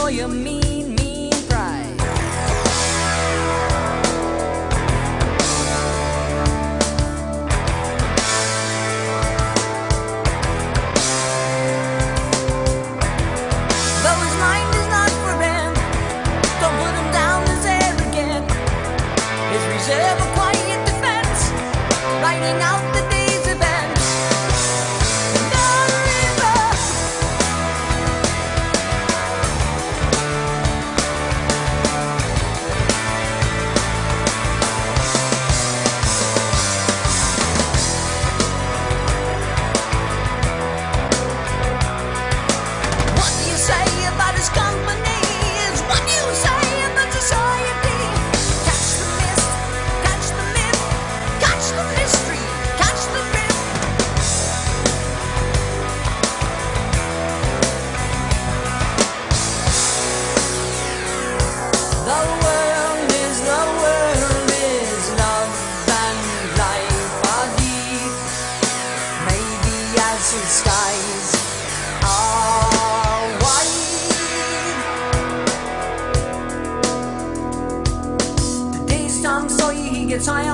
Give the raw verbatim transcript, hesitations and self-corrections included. for your mean, mean price. Though his mind is not for rent, don't put him down as arrogant. His reserve, a quiet defense, writing out the skies are white. The days Tom Sawyer, he gets higher.